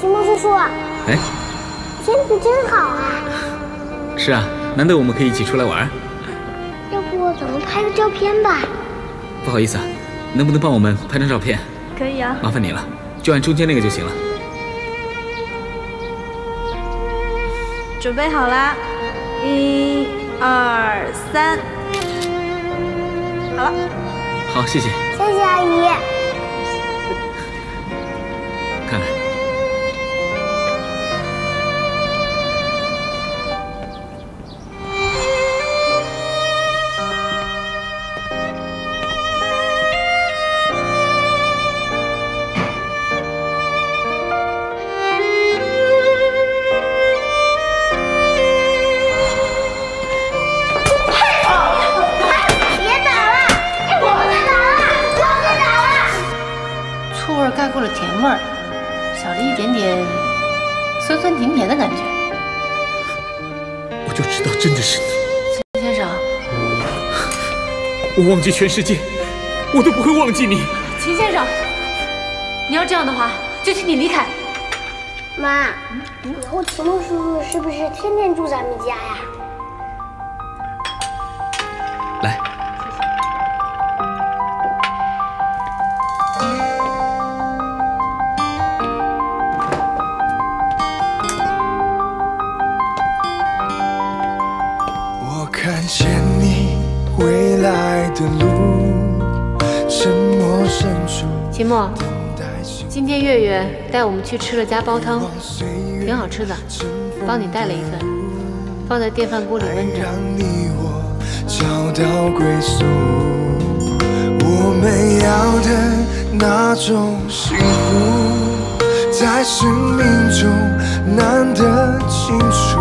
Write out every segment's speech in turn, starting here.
席慕师叔，哎，天气真好啊！是啊，难得我们可以一起出来玩。要不咱们拍个照片吧？不好意思啊，能不能帮我们拍张照片？可以啊，麻烦你了，就按中间那个就行了。准备好啦，1、2、3，好了。好，谢谢。谢谢阿姨。 看看，快跑！别打了，我们打了！醋味盖过了甜味儿。 少了一点点酸酸甜甜的感觉，我就知道真的是你，陈先生。我忘记全世界，我都不会忘记你，秦先生。你要这样的话，就请你离开。妈，以后秦牧叔叔是不是天天住咱们家呀？来，谢谢。 看见你未来的路，沉默深处。秦墨，今天月月带我们去吃了家煲汤，挺好吃的，帮你带了一份，放在电饭锅里温着。我们要的那种幸福，在生命中难得清楚。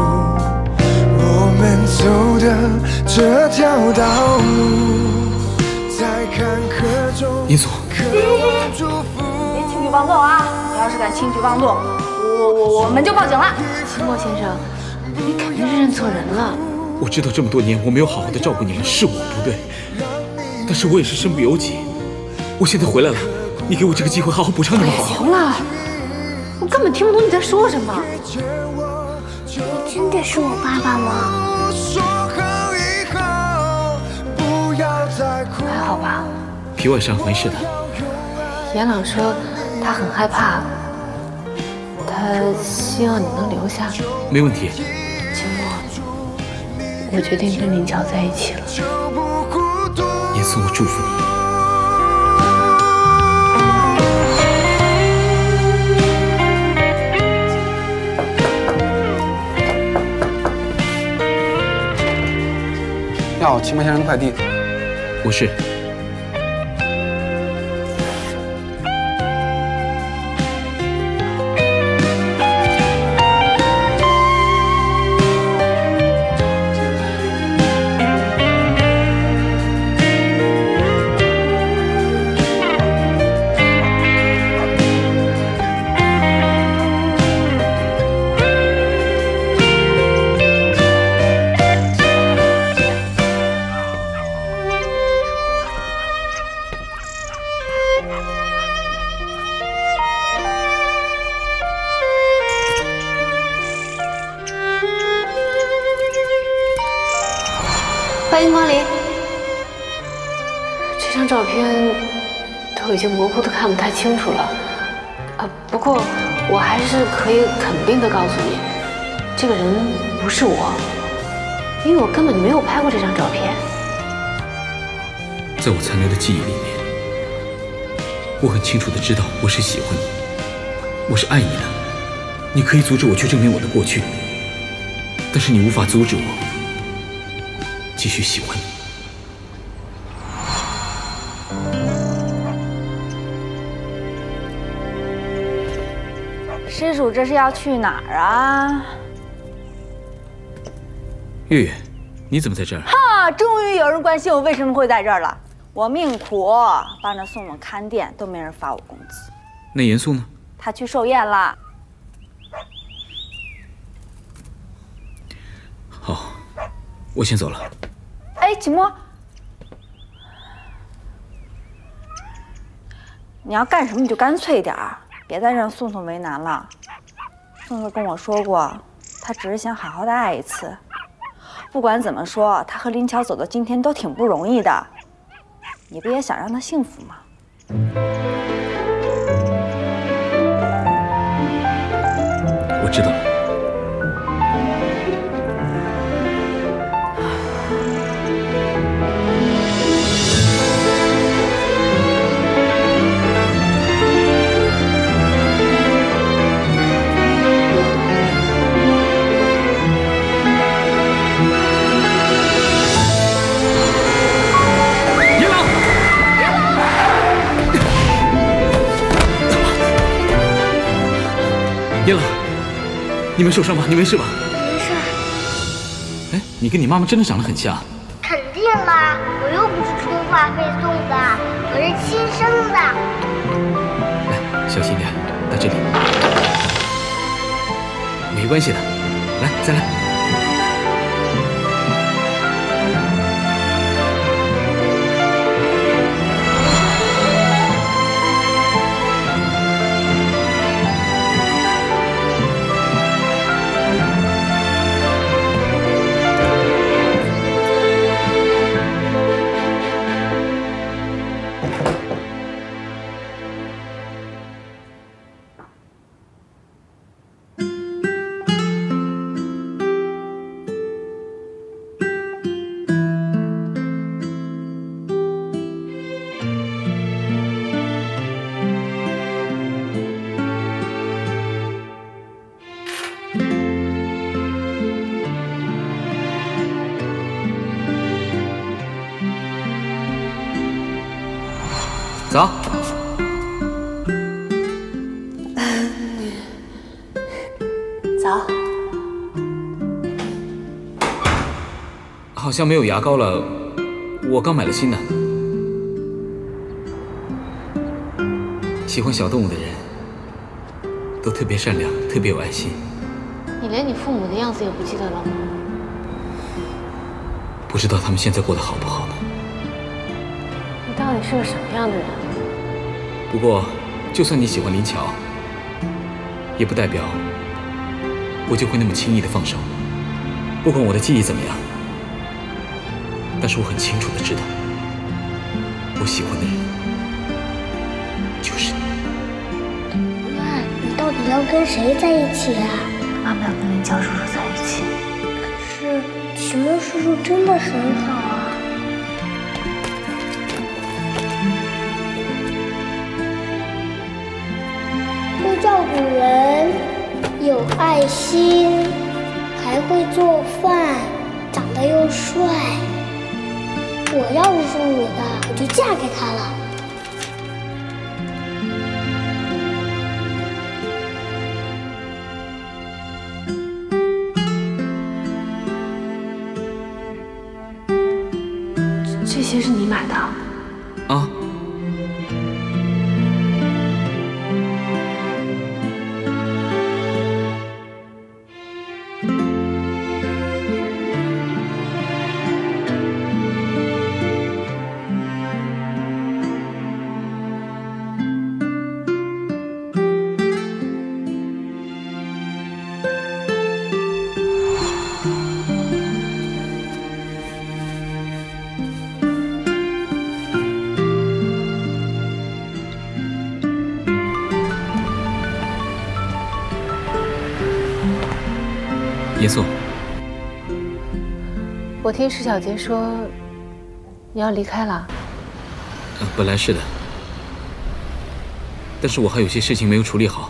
我们走的这条道路，在坎坷中。尹总，别轻举妄动啊！你要是敢轻举妄动，我们就报警了。秦墨先生，你肯定是认错人了。我知道这么多年我没有好好的照顾你们，是我不对，但是我也是身不由己。我现在回来了，你给我这个机会好好补偿你们好不好？行了，我根本听不懂你在说什么。 真的是我爸爸吗？还好吧，皮外伤没事的。严朗说他很害怕，他希望你能留下。没问题。秦墨，我决定跟林乔在一起了。严嵩，我祝福你。 要秦墨先生的快递，我是。欢迎光临。这张照片都已经模糊的看不太清楚了，不过我还是可以肯定的告诉你，这个人不是我，因为我根本就没有拍过这张照片。在我残留的记忆里面，我很清楚的知道我是喜欢你，我是爱你的。你可以阻止我去证明我的过去，但是你无法阻止我。 继续喜欢你。师叔这是要去哪儿啊？月月，你怎么在这儿？哈，终于有人关心我为什么会在这儿了。我命苦，帮着送我看店都没人发我工资。那严肃呢？他去寿宴了。好，我先走了。 哎，秦墨，你要干什么你就干脆一点儿，别再让宋宋为难了。宋哥跟我说过，他只是想好好的爱一次。不管怎么说，他和林乔走到今天都挺不容易的，你不也想让他幸福吗？ 我知道了。燕朗。 你没受伤吧？你没事吧？没事。哎，你跟你妈妈真的长得很像。肯定啦，我又不是充话费送的，我是亲生的。来，小心点，到这里。没关系的，来，再来。走。早。好像没有牙膏了，我刚买了新的。喜欢小动物的人，都特别善良，特别有爱心。你连你父母的样子也不记得了吗？不知道他们现在过得好不好呢？你到底是个什么样的人？ 不过，就算你喜欢林乔，也不代表我就会那么轻易的放手。不管我的记忆怎么样，但是我很清楚的知道，我喜欢的人就是你。妈，你到底要跟谁在一起啊？妈妈要跟林乔叔叔在一起。可是，启明叔叔真的很好啊。 照顾人，有爱心，还会做饭，长得又帅。我要是是女的，我就嫁给他了。这些是你买的？啊。 严肃，我听石小杰说你要离开了。本来是的，但是我还有些事情没有处理好，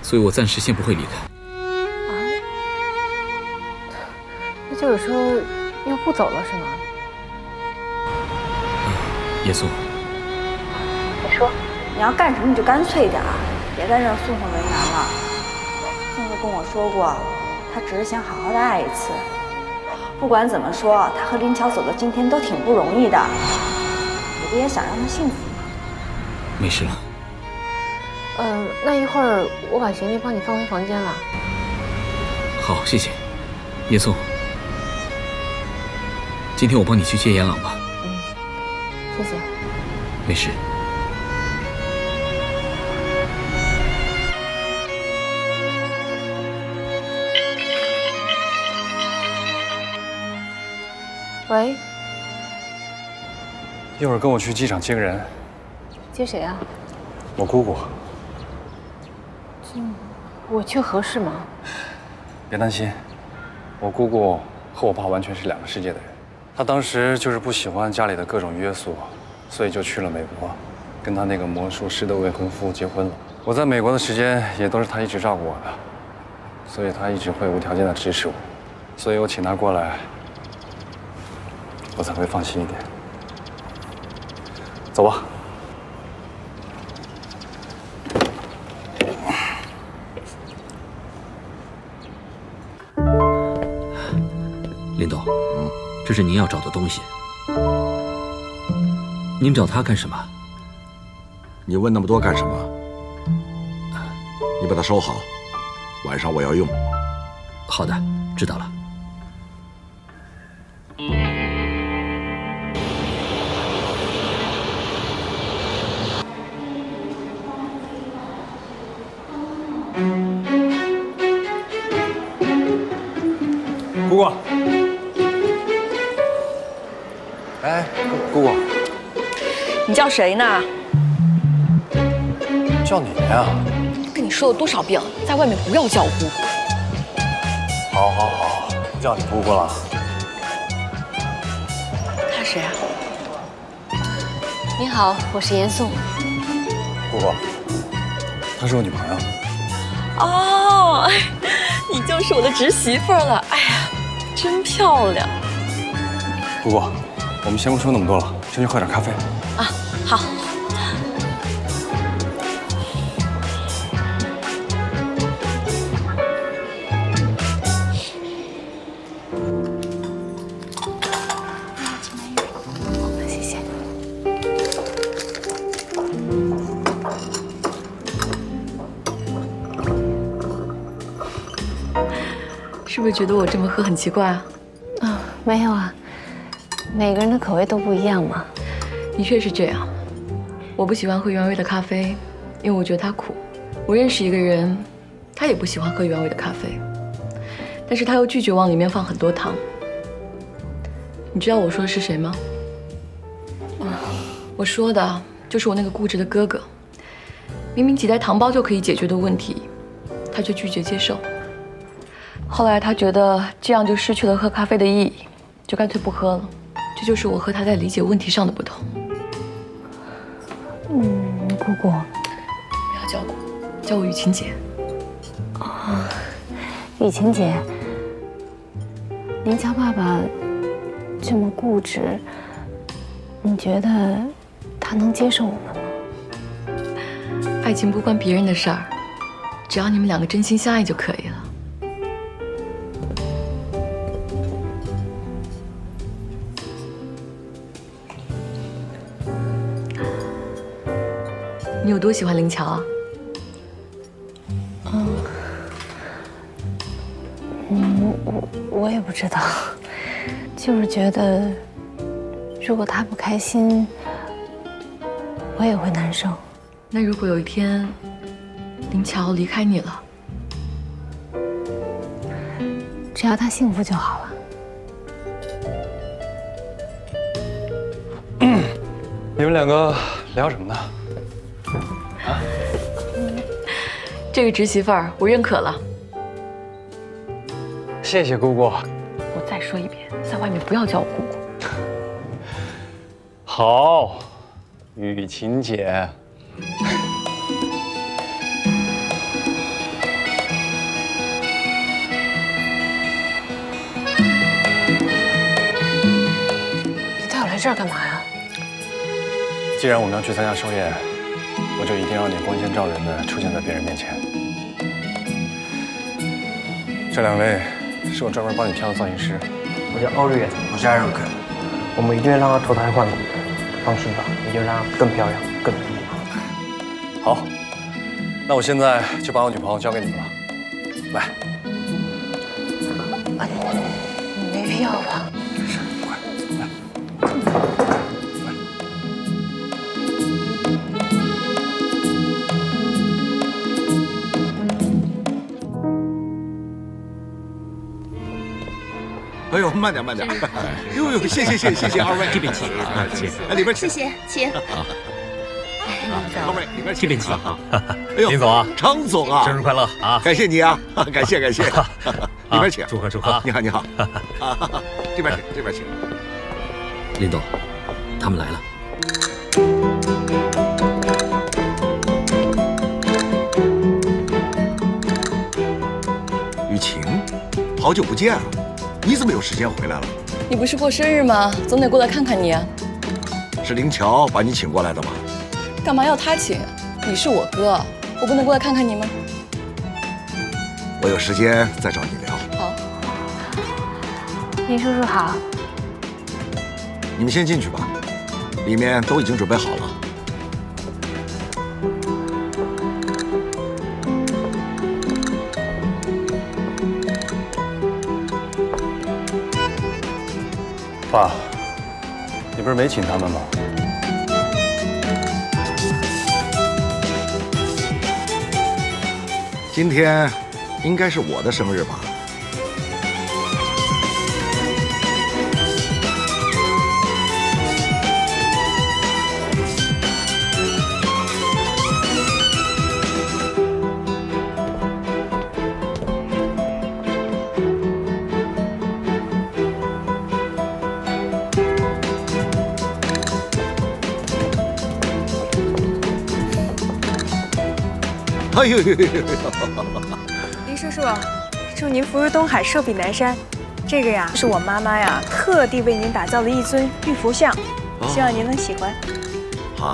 所以我暂时先不会离开。啊？那就是说要不走了是吗？严肃，你说你要干什么你就干脆点儿，别再让宋总为难了。 跟我说过，他只是想好好的爱一次。不管怎么说，他和林乔走到今天都挺不容易的。你不也想让他幸福吗？没事了。那一会儿我把行李帮你放回房间了。好，谢谢，叶颂。今天我帮你去接严朗吧。嗯，谢谢。没事。喂。一会儿跟我去机场接个人。接谁啊？我姑姑。我去合适吗？别担心，我姑姑和我爸完全是两个世界的人。他当时就是不喜欢家里的各种约束，所以就去了美国，跟他那个魔术师的未婚夫结婚了。我在美国的时间也都是他一直照顾我的，所以他一直会无条件的支持我。 所以我请他过来，我才会放心一点。走吧。林董，这是您要找的东西。您找他干什么？你问那么多干什么？你把它收好，晚上我要用。好的，知道了。 叫谁呢？叫你呀！跟你说了多少遍了，在外面不要叫我姑姑。好，好，好，不叫你姑姑了。他谁啊？你好，我是严颂。姑姑，她是我女朋友。哦，你就是我的侄媳妇了。哎呀，真漂亮。姑姑，我们先不说那么多了，先去喝点咖啡。啊。 好。谢谢。是不是觉得我这么喝很奇怪啊？啊，没有啊，每个人的口味都不一样嘛。的确是这样。 我不喜欢喝原味的咖啡，因为我觉得它苦。我认识一个人，他也不喜欢喝原味的咖啡，但是他又拒绝往里面放很多糖。你知道我说的是谁吗？我说的就是我那个固执的哥哥。明明几袋糖包就可以解决的问题，他却拒绝接受。后来他觉得这样就失去了喝咖啡的意义，就干脆不喝了。这就是我和他在理解问题上的不同。 姑姑，不要叫我，叫我雨晴姐。啊，雨晴姐，您家爸爸这么固执，你觉得他能接受我们吗？爱情不关别人的事儿，只要你们两个真心相爱就可以了。 你有多喜欢林乔啊？我也不知道，就是觉得，如果他不开心，我也会难受。那如果有一天，林乔离开你了，只要他幸福就好了。你们两个聊什么呢？ 这个侄媳妇儿我认可了，谢谢姑姑。我再说一遍，在外面不要叫我姑姑。好，雨晴姐。你带我来这儿干嘛呀？既然我们要去参加寿宴。 我就一定让你光鲜照人的出现在别人面前。这两位是我专门帮你挑的造型师，我叫欧瑞，我是艾瑞克。我们一定要让他脱胎换骨的，放心吧，一定让他更漂亮、更有礼貌。好，那我现在就把我女朋友交给你们了。来，没必要吧？慢点慢点。呦呦，谢谢二位，这边请，请，哎里边请，谢谢，请。老妹，里边请，这边请啊。哎呦，林总啊，常总啊，生日快乐啊！感谢你啊，感谢，里边请，祝贺，你好，啊，这边请。林总，他们来了。 雨晴，好久不见啊！你怎么有时间回来了？你不是过生日吗？总得过来看看你啊。是林乔把你请过来的吗？干嘛要他请？你是我哥，我不能过来看看你吗？我有时间再找你聊。好。林叔叔好。你们先进去吧。 里面都已经准备好了。爸，你不是没请他们吗？今天应该是我的生日吧。 哎呦呦呦！林叔叔，祝您福如东海，寿比南山。这个呀，是我妈妈呀特地为您打造的一尊玉佛像，希望您能喜欢。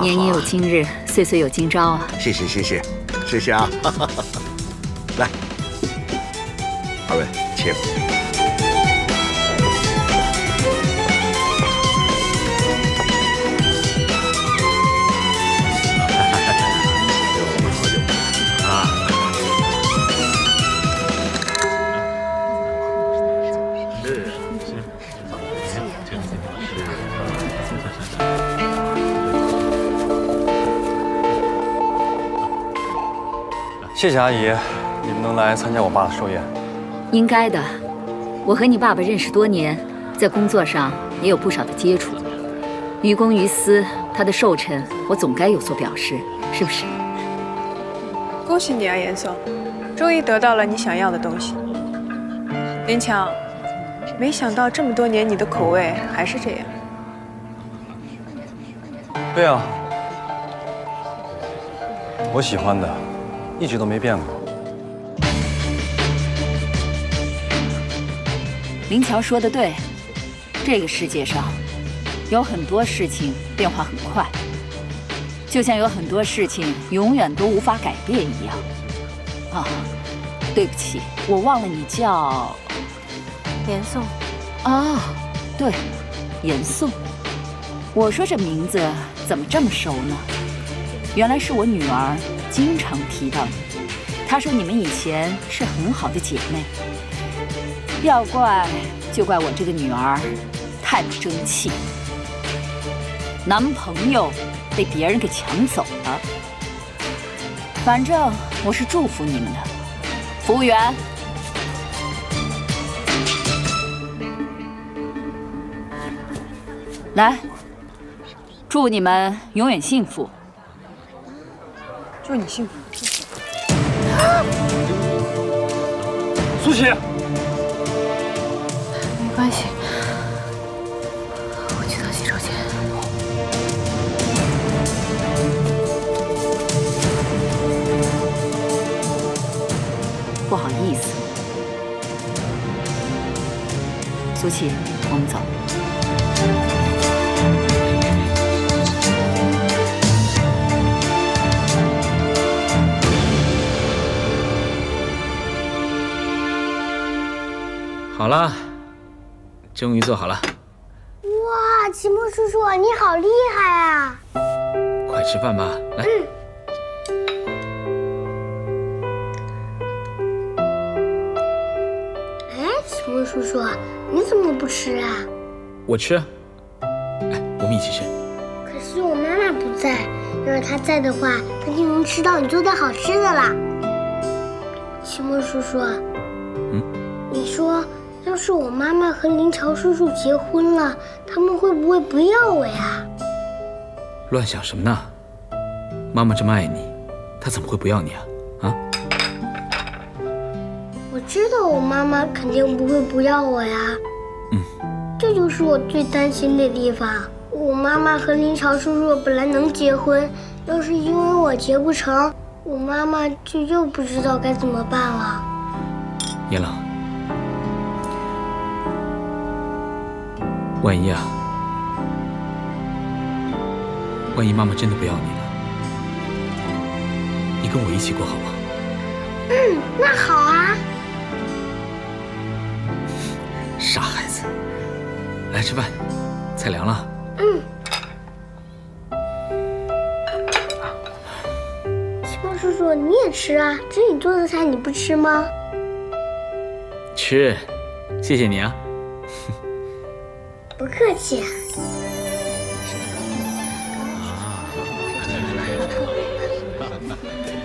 年年有今日，岁岁有今朝啊！谢谢啊！来，二位请。谢谢阿姨，你们能来参加我爸的寿宴，应该的。我和你爸爸认识多年，在工作上也有不少的接触，于公于私，他的寿辰我总该有所表示，是不是？恭喜你啊，严嵩，终于得到了你想要的东西。林强，没想到这么多年你的口味还是这样。对啊，我喜欢的。 一直都没变过。林乔说的对，这个世界上有很多事情变化很快，就像有很多事情永远都无法改变一样。啊，对不起，我忘了你叫严颂。啊，对，严颂。我说这名字怎么这么熟呢？原来是我女儿。 经常提到你，她说你们以前是很好的姐妹，要怪就怪我这个女儿太不争气，男朋友被别人给抢走了。反正我是祝福你们的。服务员，来，祝你们永远幸福。 祝你幸福，苏琪。没关系，我去趟洗手间。不好意思，苏琪，我们走。 好了，终于做好了。哇，齐木叔叔，你好厉害啊！快吃饭吧，来。哎，齐木叔叔，你怎么不吃啊？我吃。哎，我们一起吃。可是我妈妈不在，要是她在的话，她就能吃到你做的好吃的了。齐木叔叔，嗯，你说。要是我妈妈和林潮叔叔结婚了，他们会不会不要我呀？乱想什么呢？妈妈这么爱你，她怎么会不要你啊？啊！我知道我妈妈肯定不会不要我呀。嗯，这就是我最担心的地方。我妈妈和林潮叔叔本来能结婚，要是因为我结不成，我妈妈就又不知道该怎么办了。严朗。 万一妈妈真的不要你了，你跟我一起过好不好？嗯，那好啊。傻孩子，来吃饭，菜凉了。嗯。西瓜叔叔，你也吃啊？这是你做的菜，你不吃吗？吃，谢谢你啊。 不客气。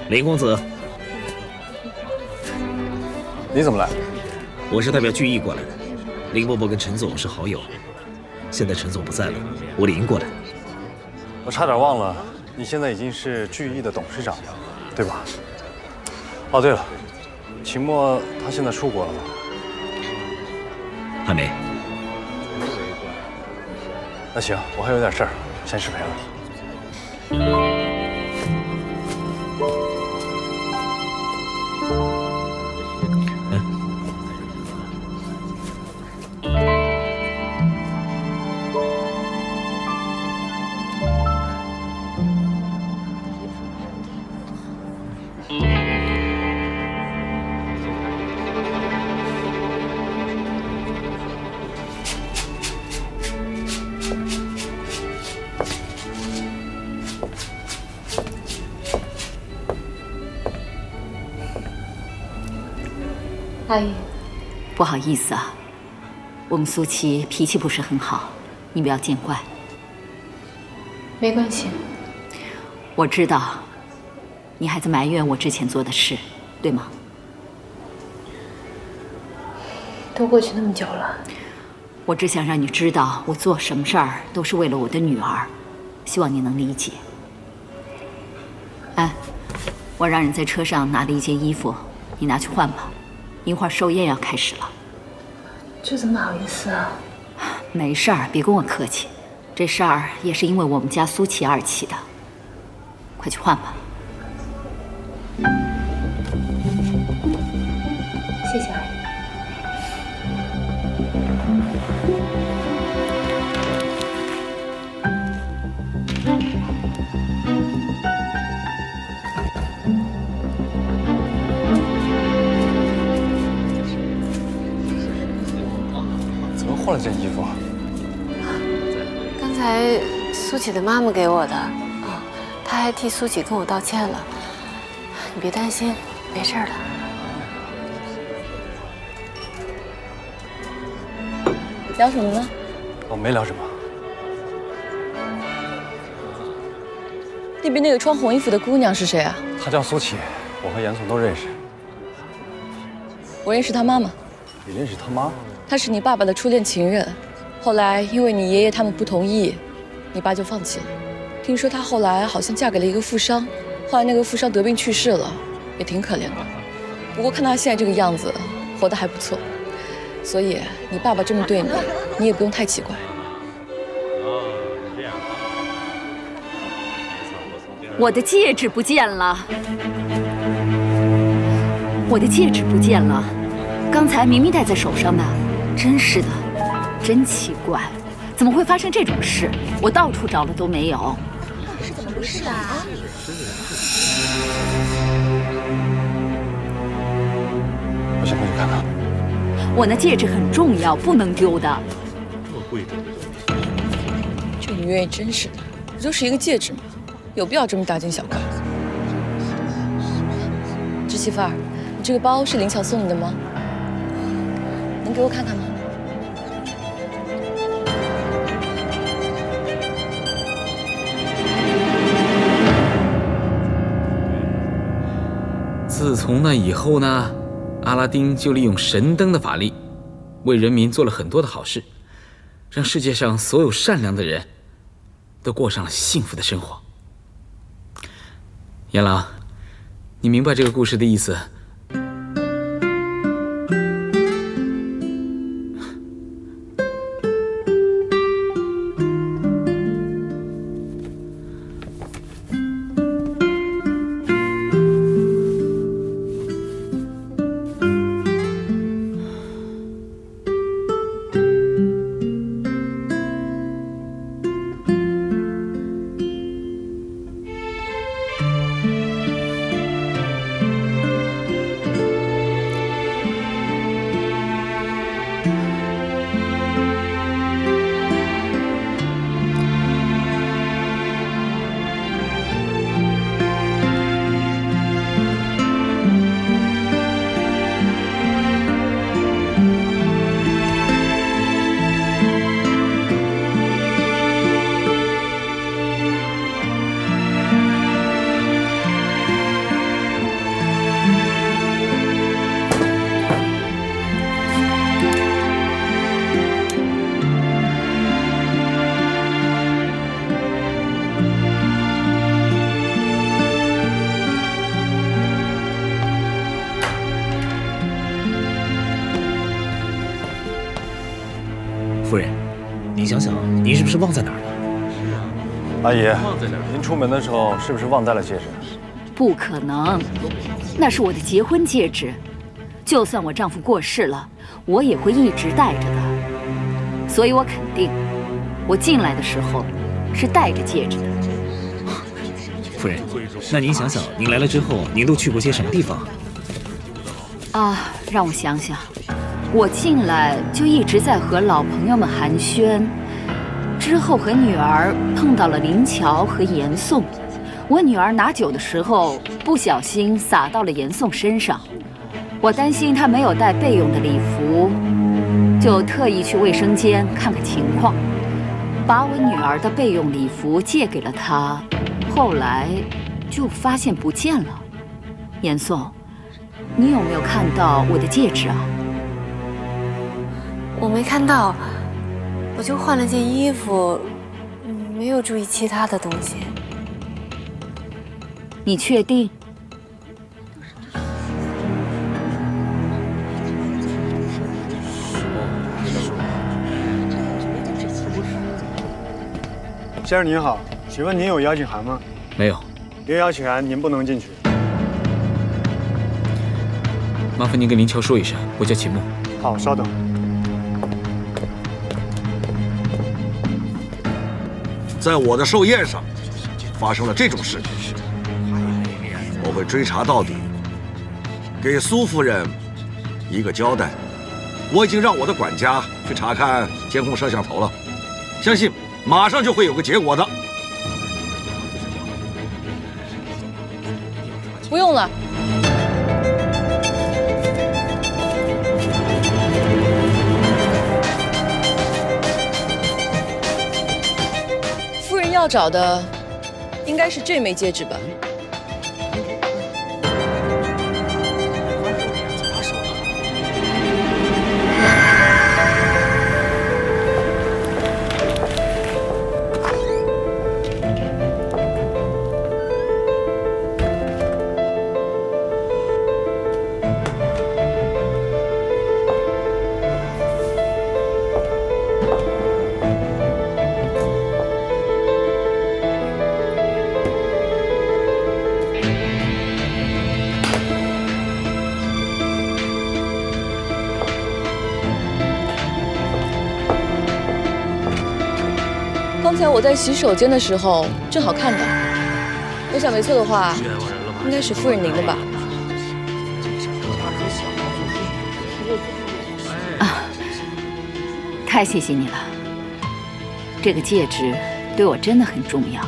林公子，你怎么来？我是代表聚义过来的。林伯伯跟陈总是好友，现在陈总不在了，我林过来。我差点忘了，你现在已经是聚义的董事长了，对吧？哦，对了，秦墨他现在出国了吗？还没。 那行，我还有点事儿，先失陪了。阿玉，不好意思啊，我们苏琪脾气不是很好，你不要见怪。没关系，我知道，你还在埋怨我之前做的事，对吗？都过去那么久了，我只想让你知道，我做什么事儿都是为了我的女儿，希望你能理解。哎，我让人在车上拿了一件衣服，你拿去换吧。 一会儿寿宴要开始了，这怎么好意思啊？没事儿，别跟我客气。这事儿也是因为我们家苏琪而起的，快去换吧。谢谢阿姨。换了件衣服，刚才苏琪的妈妈给我的，啊，她还替苏琪跟我道歉了。你别担心，没事的。聊什么呢？我没聊什么。那边那个穿红衣服的姑娘是谁啊？她叫苏琪，我和严总都认识。我认识她妈妈。你认识她妈？ 她是你爸爸的初恋情人，后来因为你爷爷他们不同意，你爸就放弃了。听说她后来好像嫁给了一个富商，后来那个富商得病去世了，也挺可怜的。不过看她现在这个样子，活得还不错，所以你爸爸这么对你，你也不用太奇怪。我的戒指不见了，我的戒指不见了，刚才明明戴在手上的。 真是的，真奇怪，怎么会发生这种事？我到处找了都没有。到底是怎么回事啊？我先回去看看。我那戒指很重要，不能丢的。这么贵重的东西，这女人也真是的，不就是一个戒指吗？有必要这么大惊小怪？知棋范儿，你这个包是林乔送你的吗？能给我看看吗？ 自从那以后呢，阿拉丁就利用神灯的法力，为人民做了很多的好事，让世界上所有善良的人都过上了幸福的生活。严郎，你明白这个故事的意思？是忘在哪儿了，阿姨？您出门的时候是不是忘带了戒指？不可能，那是我的结婚戒指，就算我丈夫过世了，我也会一直戴着的。所以我肯定，我进来的时候是戴着戒指的。夫人，那您想想，您来了之后，您都去过些什么地方？啊，让我想想，我进来就一直在和老朋友们寒暄。 之后和女儿碰到了林乔和严颂，我女儿拿酒的时候不小心洒到了严颂身上，我担心她没有带备用的礼服，就特意去卫生间看看情况，把我女儿的备用礼服借给了她，后来就发现不见了。严颂，你有没有看到我的戒指啊？我没看到。 我就换了件衣服，没有注意其他的东西。你确定？先生您好，请问您有邀请函吗？没有。有邀请函您不能进去。麻烦您跟林乔说一声，我叫秦牧。好，稍等。 在我的寿宴上发生了这种事情，我会追查到底，给苏夫人一个交代。我已经让我的管家去查看监控摄像头了，相信马上就会有个结果的。不用了。 要找的应该是这枚戒指吧？我在洗手间的时候正好看到，我想没错的话，应该是夫人您的吧？啊，太谢谢你了，这个戒指对我真的很重要。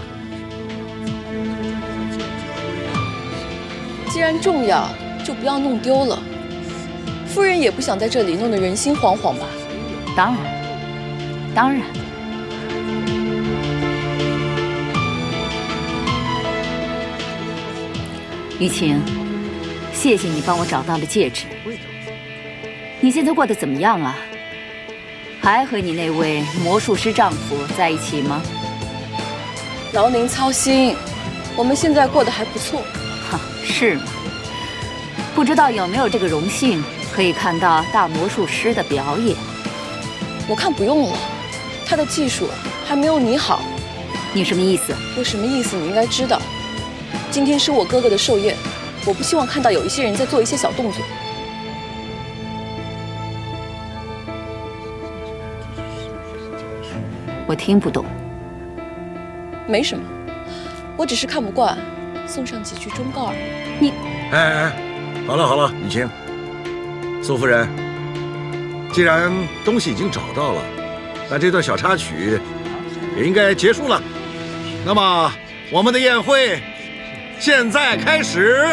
既然重要，就不要弄丢了。夫人也不想在这里弄得人心惶惶吧？当然，当然。 雨晴，谢谢你帮我找到了戒指。你现在过得怎么样啊？还和你那位魔术师丈夫在一起吗？劳您操心，我们现在过得还不错。哈，是吗？不知道有没有这个荣幸可以看到大魔术师的表演？我看不用了，他的技术还没有你好。你什么意思？有什么意思？你应该知道。今天是我哥哥的寿宴，我不希望看到有一些人在做一些小动作。 我听不懂，没什么，我只是看不惯，送上几句忠告而已。你，好了好了，雨晴，苏夫人，既然东西已经找到了，那这段小插曲也应该结束了。那么我们的宴会现在开始。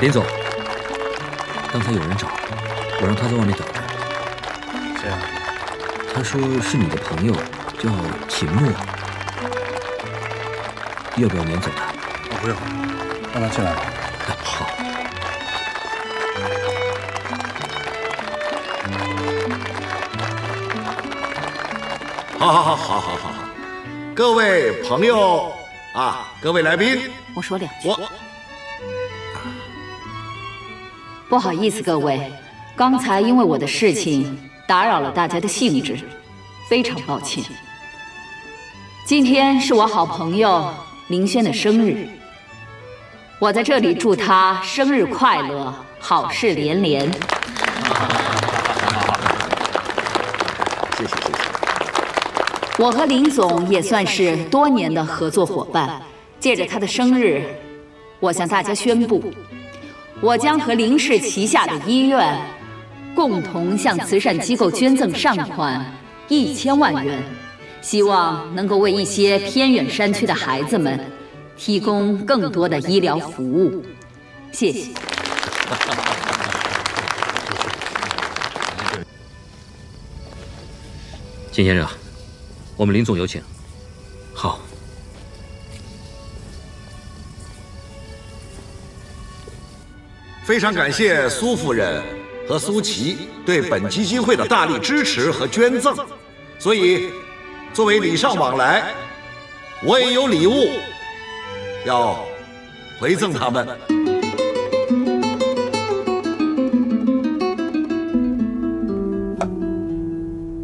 林总，刚才有人找我，让他在外面等着。谁啊？他说是你的朋友，叫秦牧。要不要撵走他？我不用，让他进来吧。好。好，各位朋友啊，各位来宾，我说两句。不好意思，各位，刚才因为我的事情打扰了大家的兴致，非常抱歉。今天是我好朋友林轩的生日，我在这里祝他生日快乐，好事连连。谢谢。我和林总也算是多年的合作伙伴，借着他的生日，我向大家宣布。 我将和林氏旗下的医院共同向慈善机构捐赠善款1000万元，希望能够为一些偏远山区的孩子们提供更多的医疗服务。谢谢。金先生，我们林总有请。好。 非常感谢苏夫人和苏琪对本基金会的大力支持和捐赠，所以作为礼尚往来，我也有礼物要回赠他们。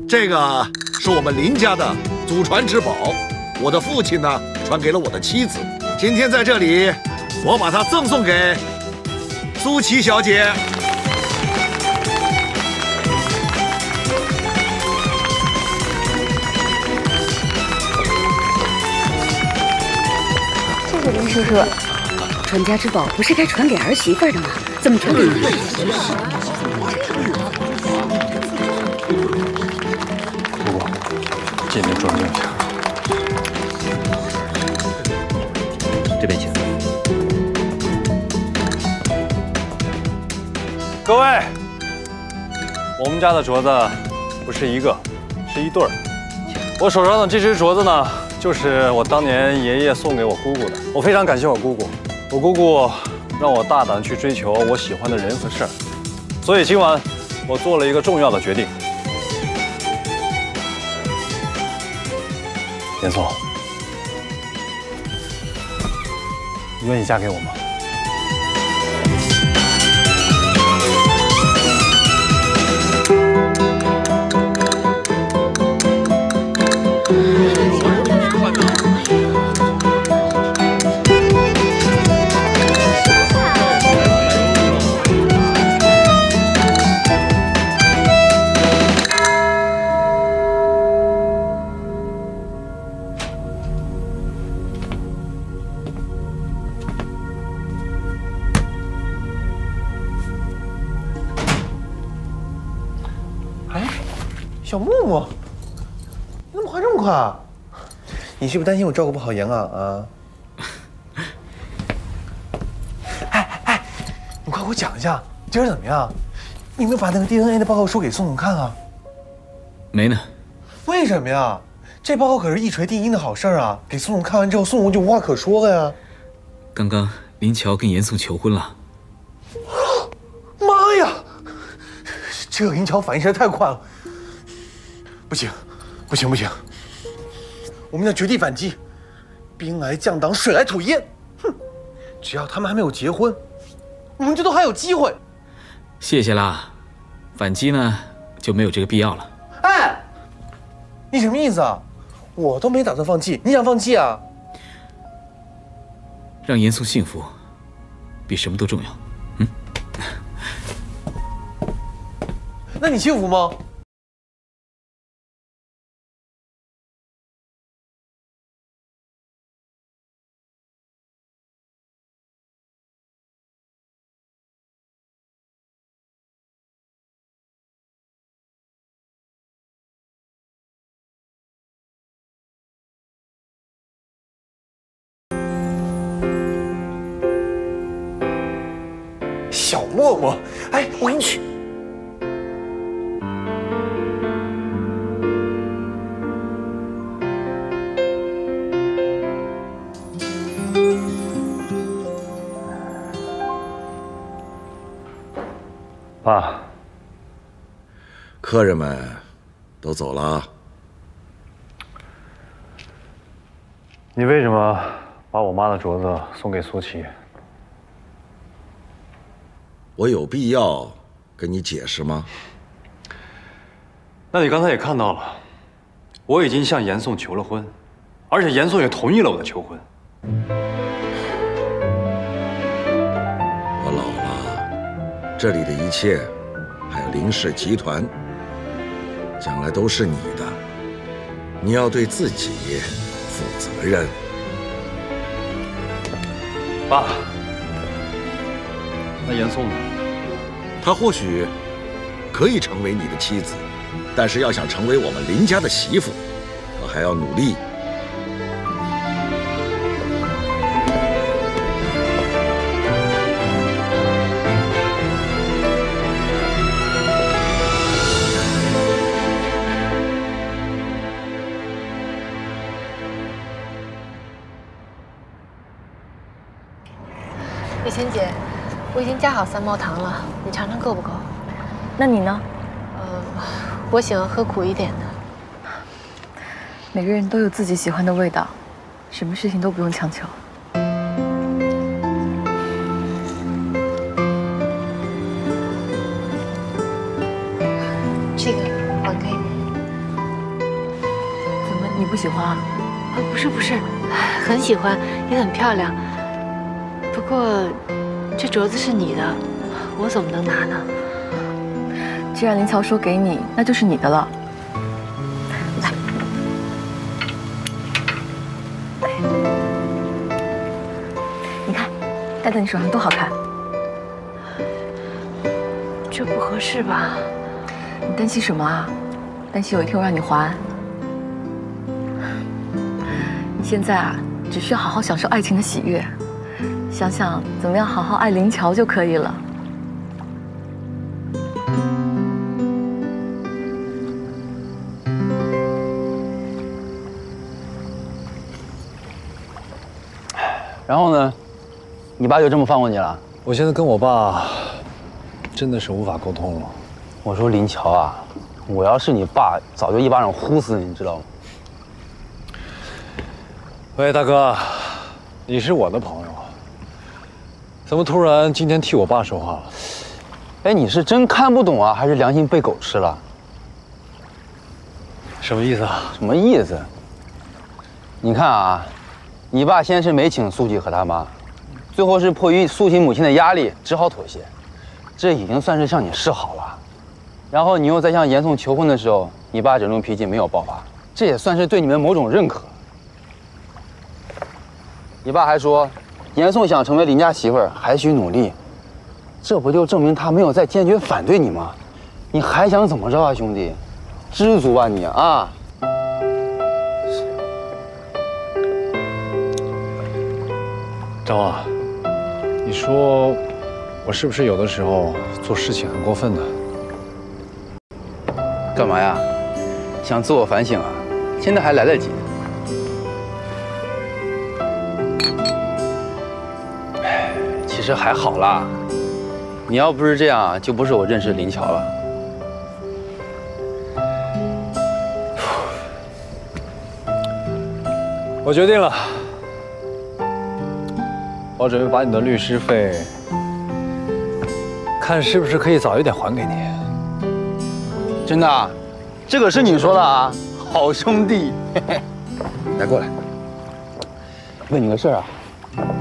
这个是我们林家的祖传之宝，我的父亲呢传给了我的妻子，今天在这里我把它赠送给。 苏琪小姐，谢谢林叔叔，传家之宝不是该传给儿媳妇的吗？怎么传给你？姑姑，这边装点钱，这边请。 各位，我们家的镯子不是一个，是一对儿。我手上的这只镯子呢，就是我当年爷爷送给我姑姑的。我非常感谢我姑姑，我姑姑让我大胆去追求我喜欢的人和事儿。所以今晚我做了一个重要的决定。严总，你愿意嫁给我吗？么这么快啊？你是不是担心我照顾不好严朗啊？哎，你快给我讲一下今儿怎么样？你没把那个 DNA 的报告书给宋总看啊？没呢。为什么呀？这报告可是一锤定音的好事啊！给宋总看完之后，宋总就无话可说了呀。刚刚林乔跟严宋求婚了。 妈呀！这个林乔反应实在太快了，不行！我们要绝地反击，兵来将挡，水来土掩。哼，只要他们还没有结婚，我们这都还有机会。谢谢啦，反击呢就没有这个必要了。哎，你什么意思啊？我都没打算放弃，你想放弃啊？让严肃幸福，比什么都重要。 那你幸福吗？小沫沫，哎，我跟你去。 爸，客人们都走了，你为什么把我妈的镯子送给苏琪？我有必要跟你解释吗？那你刚才也看到了，我已经向严宋求了婚，而且严宋也同意了我的求婚。我老了。 这里的一切，还有林氏集团，将来都是你的，你要对自己负责任。爸，那严宋呢？她或许可以成为你的妻子，但是要想成为我们林家的媳妇，她还要努力。 芊姐，我已经加好三猫糖了，你尝尝够不够？那你呢？我喜欢喝苦一点的。每个人都有自己喜欢的味道，什么事情都不用强求。这个还给你。怎么你不喜欢啊？啊，不是，很喜欢，也很漂亮。 不过，这镯子是你的，我怎么能拿呢？既然林乔说给你，那就是你的了。来，你看，戴在你手上多好看。这不合适吧？你担心什么啊？担心有一天我让你还？你现在啊，只需要好好享受爱情的喜悦。 想想怎么样好好爱林乔就可以了。然后呢？你爸就这么放过你了？我现在跟我爸真的是无法沟通了。我说林乔啊，我要是你爸，早就一巴掌呼死你，你知道吗？喂，大哥，你是我的朋友。 怎么突然今天替我爸说话了？哎，你是真看不懂啊，还是良心被狗吃了？什么意思啊？什么意思？你看啊，你爸先是没请苏琪和他妈，最后是迫于苏琪母亲的压力，只好妥协，这已经算是向你示好了。然后你又在向严宋求婚的时候，你爸整容脾气没有爆发，这也算是对你们某种认可。你爸还说。 严宋想成为林家媳妇儿，还需努力，这不就证明他没有再坚决反对你吗？你还想怎么着啊，兄弟？知足吧你啊！张望，你说我是不是有的时候做事情很过分呢？干嘛呀？想自我反省啊？现在还来得及。哎，其实还好啦。你要不是这样，就不是我认识林乔了。 我决定了，我准备把你的律师费，看是不是可以早一点还给你。真的啊？这可是你说的啊，好兄弟。来，过来。问你个事儿啊，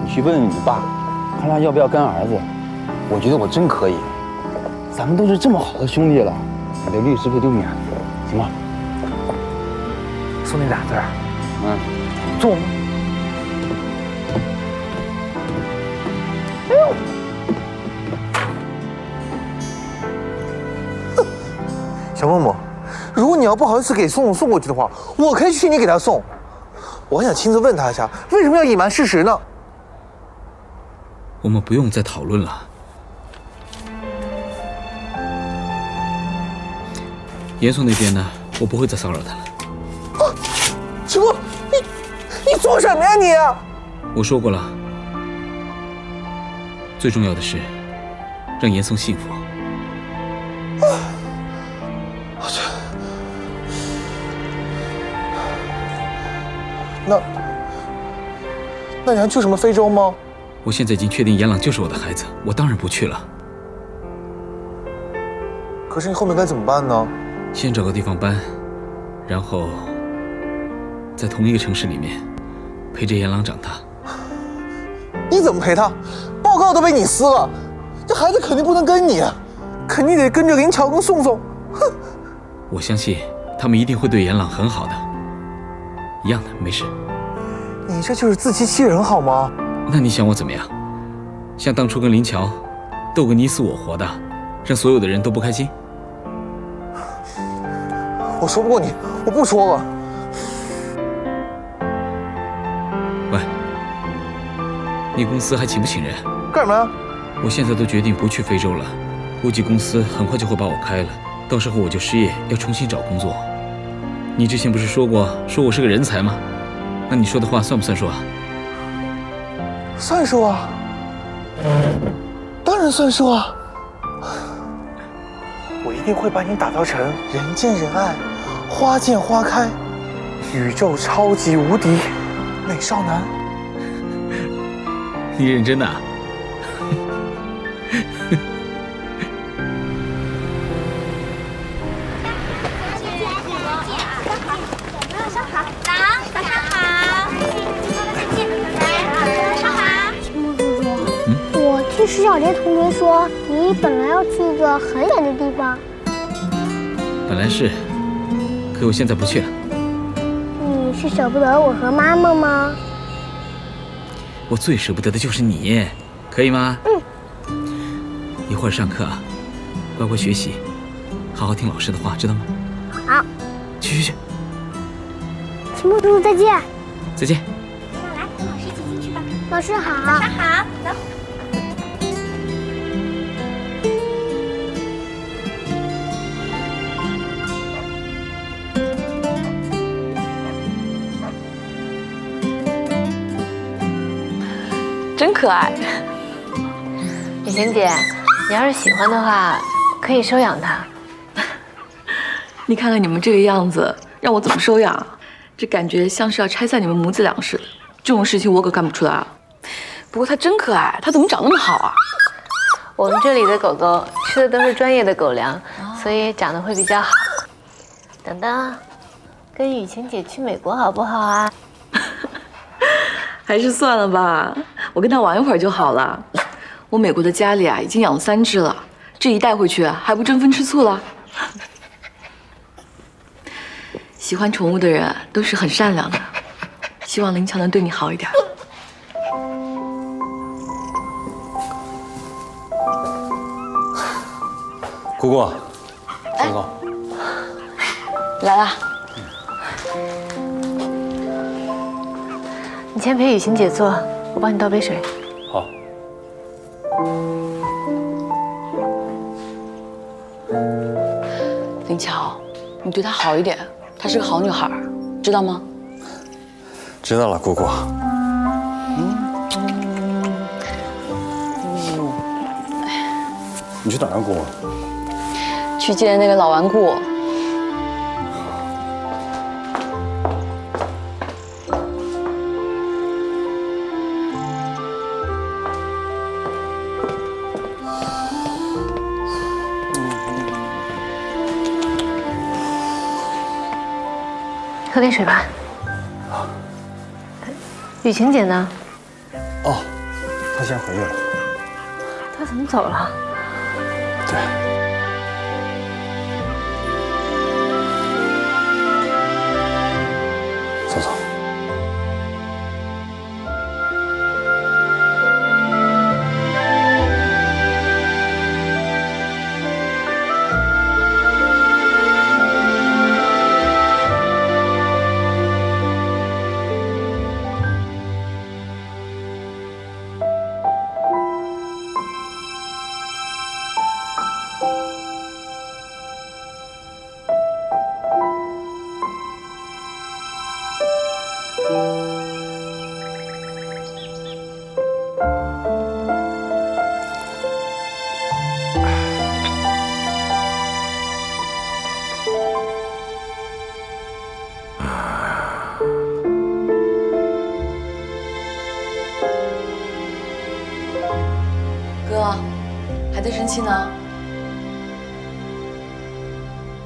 你去问问你爸，看他要不要干儿子。我觉得我真可以，咱们都是这么好的兄弟了，你的律师费就免了，行吗？兄弟俩字儿。嗯。 中！哎呦！小默默，如果你要不好意思给宋总送过去的话，我可以去你给他送。我想亲自问他一下，为什么要隐瞒事实呢？我们不用再讨论了。严宋那边呢，我不会再骚扰他了。啊！什么？ 你做什么呀你！我说过了，最重要的是让严嵩幸福。啊！我去，那你还去什么非洲吗？我现在已经确定严朗就是我的孩子，我当然不去了。可是你后面该怎么办呢？先找个地方搬，然后在同一个城市里面。 陪着严朗长大，你怎么陪他？报告都被你撕了，这孩子肯定不能跟你，肯定得跟着林乔跟宋宋。哼！我相信他们一定会对严朗很好的，一样的，没事。你这就是自欺欺人好吗？那你想我怎么样？像当初跟林乔斗个你死我活的，让所有的人都不开心？我说不过你，我不说了。 你公司还请不请人？干什么呀？我现在都决定不去非洲了，估计公司很快就会把我开了，到时候我就失业，要重新找工作。你之前不是说过，说我是个人才吗？那你说的话算不算数啊？算数啊，当然算数啊！我一定会把你打造成人见人爱、花见花开、宇宙超级无敌美少男。 你认真的啊？嗯，我听石小杰同学说，你本来要去一个很远的地方。本来是，可我现在不去了。你是舍不得我和妈妈吗？ 我最舍不得的就是你，可以吗？嗯。一会儿上课啊，乖乖学习，好好听老师的话，知道吗？好。去去去。秦牧叔，再见。再见。那来，跟老师一起进去吧。老师好。早上好。走。可爱，雨欣姐，你要是喜欢的话，可以收养它。你看看你们这个样子，让我怎么收养？这感觉像是要拆散你们母子俩似的。这种事情我可干不出来啊。不过它真可爱，它怎么长那么好啊？我们这里的狗狗吃的都是专业的狗粮，所以长得会比较好。等等，跟雨欣姐去美国好不好啊？ 还是算了吧，我跟他玩一会儿就好了。我美国的家里啊，已经养了3只了，这一带回去啊，还不争风吃醋了？喜欢宠物的人都是很善良的，希望林乔能对你好一点。姑姑，姑姑，来了。 你先陪雨欣姐坐，我帮你倒杯水。好。林乔，你对她好一点，她是个好女孩，知道吗？知道了，姑姑。你去哪儿啊，姑姑？去见那个老顽固。 喝点水吧。啊，雨晴姐呢？哦，她先回去了。她怎么走了？对。走走。哥，还在生气呢？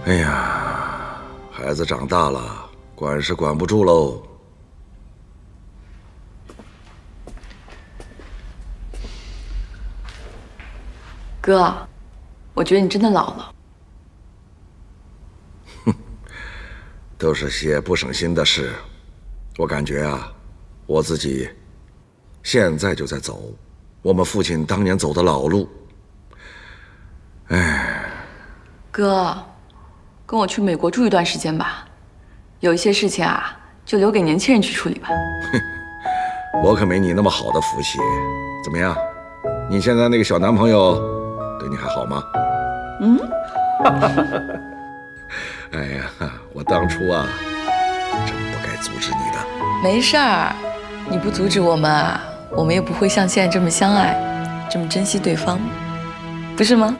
哎呀，孩子长大了，管是管不住喽。哥，我觉得你真的老了。哼，都是些不省心的事。我感觉啊，我自己现在就在走。 我们父亲当年走的老路，哎，哥，跟我去美国住一段时间吧，有一些事情啊，就留给年轻人去处理吧。我可没你那么好的福气，怎么样？你现在那个小男朋友对你还好吗？嗯。哎呀，我当初啊，真不该阻止你的。没事儿，你不阻止我们啊。 我们也不会像现在这么相爱，这么珍惜对方，不是吗？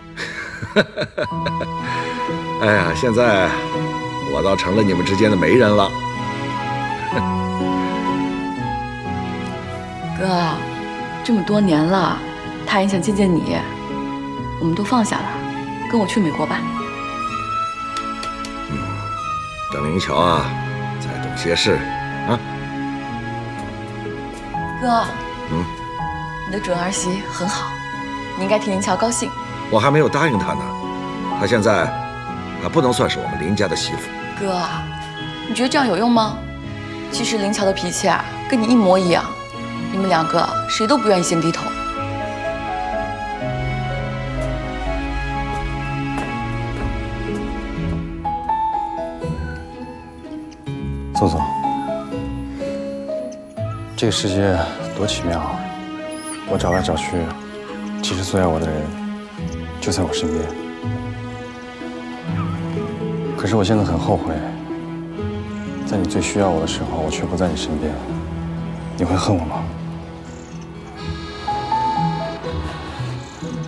哎呀，现在我倒成了你们之间的媒人了。哥，这么多年了，他很想见见你，我们都放下了，跟我去美国吧。嗯，等灵乔啊，再懂些事啊。哥。 嗯，你的准儿媳很好，你应该替林乔高兴。我还没有答应她呢，她现在还不能算是我们林家的媳妇。哥啊，你觉得这样有用吗？其实林乔的脾气啊，跟你一模一样，你们两个谁都不愿意先低头。宋总，这个世界。 多奇妙啊！我找来找去，其实最爱我的人就在我身边。可是我现在很后悔，在你最需要我的时候，我却不在你身边。你会恨我吗？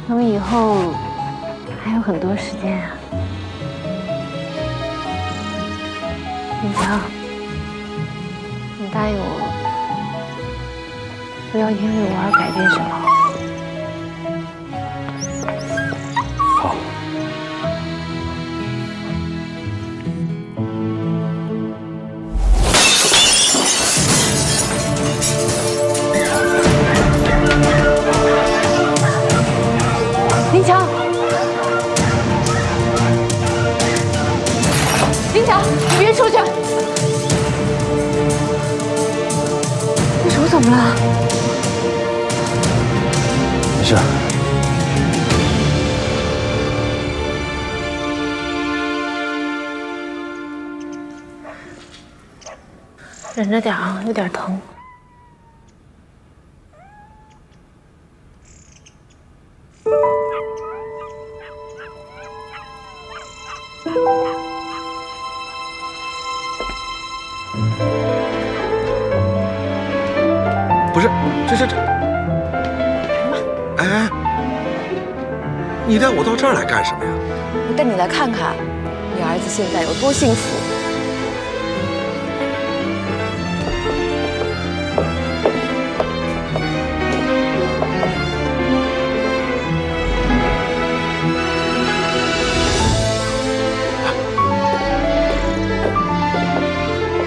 我们以后还有很多时间啊，林乔，你答应我。 不要因为我而改变什么。好。林乔，林乔，你别出去！你手怎么了？ 没事。忍着点啊，有点疼。带我到这儿来干什么呀？我带你来看看，你儿子现在有多幸福。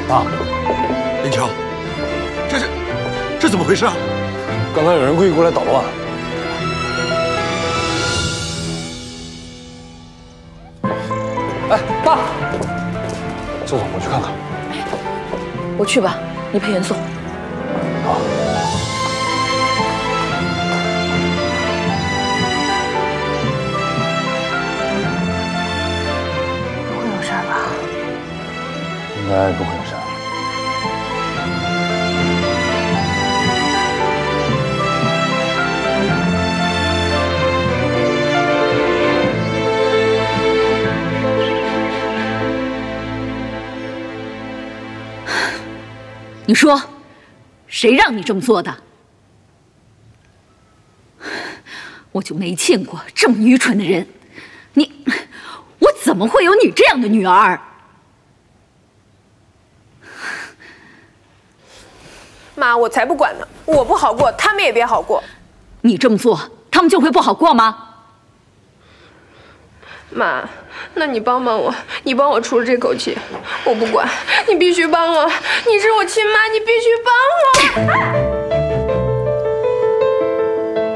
爸，林乔，这怎么回事啊？刚才有人故意过来捣乱。哎，爸，宋总，我去看看。哎，我去吧，你陪袁宋。好。不会有事吧？应该不会有事。 你说，谁让你这么做的？我就没见过这么愚蠢的人。我怎么会有你这样的女儿？妈，我才不管呢！我不好过，他们也别好过。你这么做，他们就会不好过吗？妈，那你帮帮我，你帮我出了这口气，我不管，你必须帮我，你是我亲妈，你必须帮我。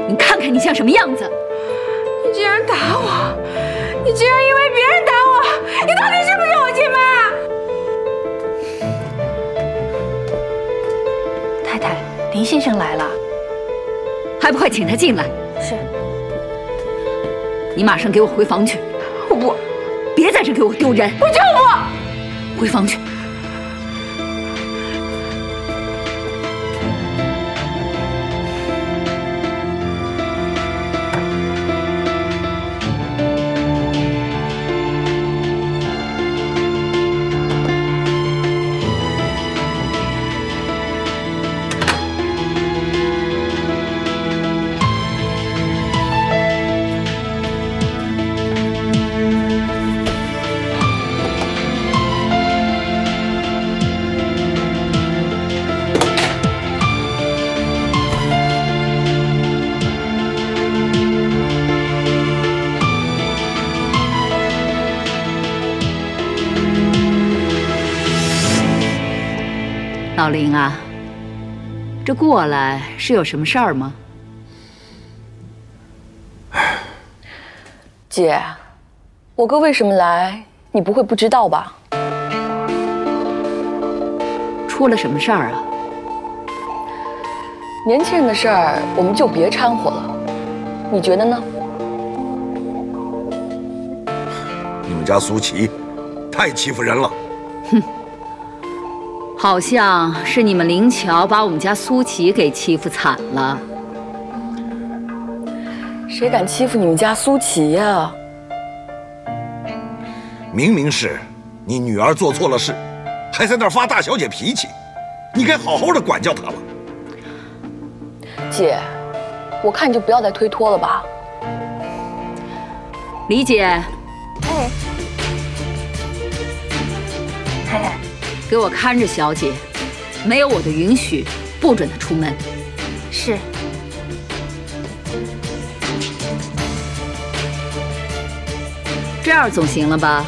你看看你像什么样子！你竟然打我！你竟然因为别人打我！你到底是不是我亲妈？太太，林先生来了，还不快请他进来？是。你马上给我回房去。 我不，别在这给我丢人！我就不，回房去。老林啊，这过来是有什么事儿吗？姐，我哥为什么来，你不会不知道吧？出了什么事儿啊？年轻人的事儿，我们就别掺和了，你觉得呢？你们家苏琪太欺负人了。哼。 好像是你们林乔把我们家苏琪给欺负惨了。谁敢欺负你们家苏琪呀？明明是你女儿做错了事，还在那儿发大小姐脾气，你该好好的管教她了。姐，我看你就不要再推脱了吧。李姐，哎，太太。 给我看着小姐，没有我的允许，不准她出门。是。这样总行了吧？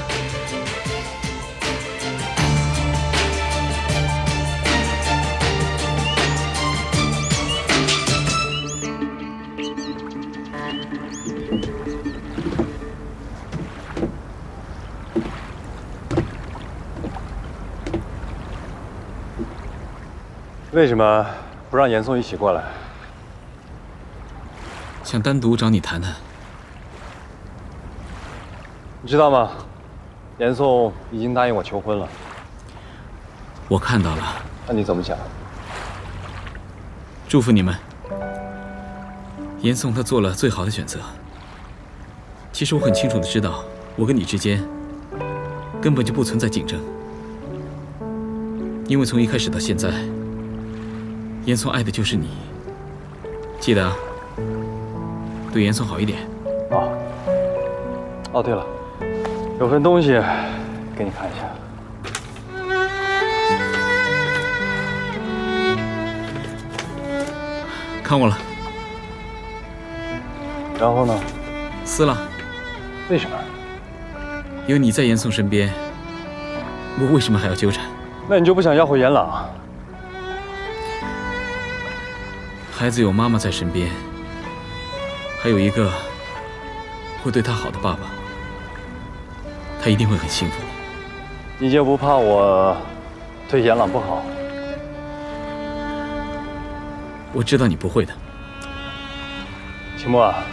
为什么不让严嵩一起过来？想单独找你谈谈。你知道吗？严嵩已经答应我求婚了。我看到了。那你怎么想？祝福你们。严嵩他做了最好的选择。其实我很清楚的知道，我跟你之间根本就不存在竞争，因为从一开始到现在。 严嵩爱的就是你，记得对严嵩好一点。哦。哦，对了，有份东西给你看一下。 看过了，然后呢？撕了。为什么？因为你在严嵩身边，我为什么还要纠缠？那你就不想要回严朗？孩子有妈妈在身边，还有一个会对他好的爸爸，他一定会很幸福。你就不怕我对严朗不好？ 我知道你不会的，秦墨啊，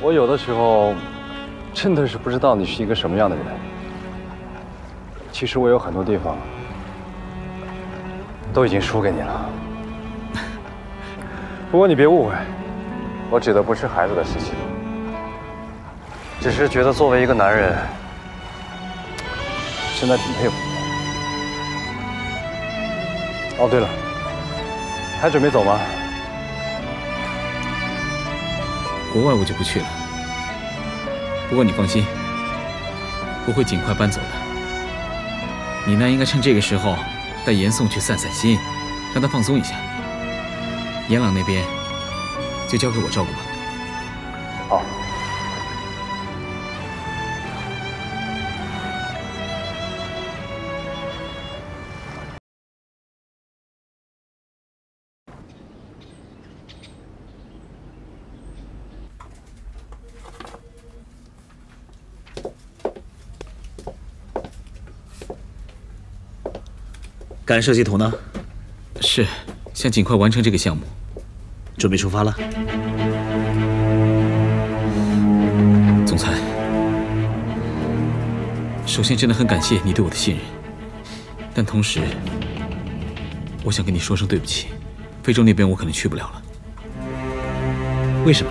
我有的时候真的是不知道你是一个什么样的人。其实我有很多地方都已经输给你了。不过你别误会，我指的不是孩子的事情，只是觉得作为一个男人，真的挺佩服你。哦，对了。 还准备走吗？国外我就不去了。不过你放心，我会尽快搬走的。你呢，应该趁这个时候带严宋去散散心，让他放松一下。严朗那边就交给我照顾吧。好。感射系统呢？是，想尽快完成这个项目，准备出发了。总裁，首先真的很感谢你对我的信任，但同时，我想跟你说声对不起，非洲那边我可能去不了了。为什么？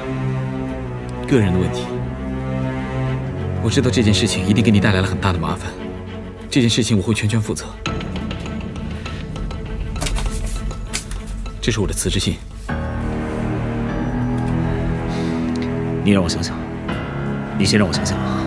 个人的问题。我知道这件事情一定给你带来了很大的麻烦，这件事情我会全权负责。 这是我的辞职信，你让我想想，你先让我想想啊。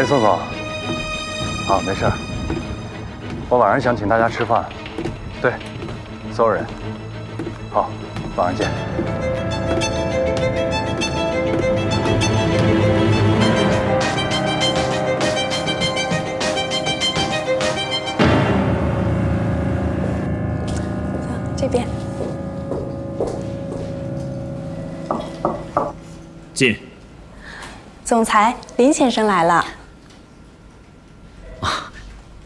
喂，宋总，好，没事儿。我晚上想请大家吃饭，对，所有人。好，晚上见。这边，进。总裁，林先生来了。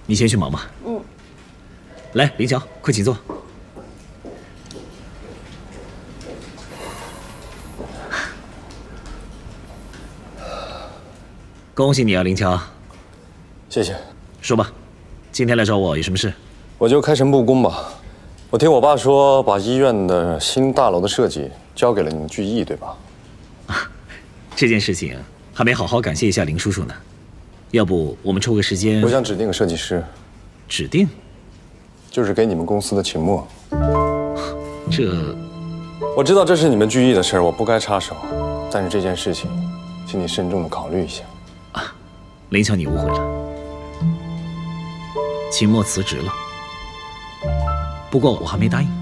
你先去忙吧。嗯。来，林晓，快请坐。恭喜你啊，林乔。谢谢。说吧，今天来找我有什么事？我就开诚布公吧。我听我爸说，把医院的新大楼的设计交给了你们巨亿，对吧？啊，这件事情还没好好感谢一下林叔叔呢。 要不我们抽个时间？我想指定个设计师。指定？就是给你们公司的秦墨。这，我知道这是你们巨亿的事儿，我不该插手。但是这件事情，请你慎重的考虑一下。啊，林乔，你误会了。秦墨辞职了，不过我还没答应。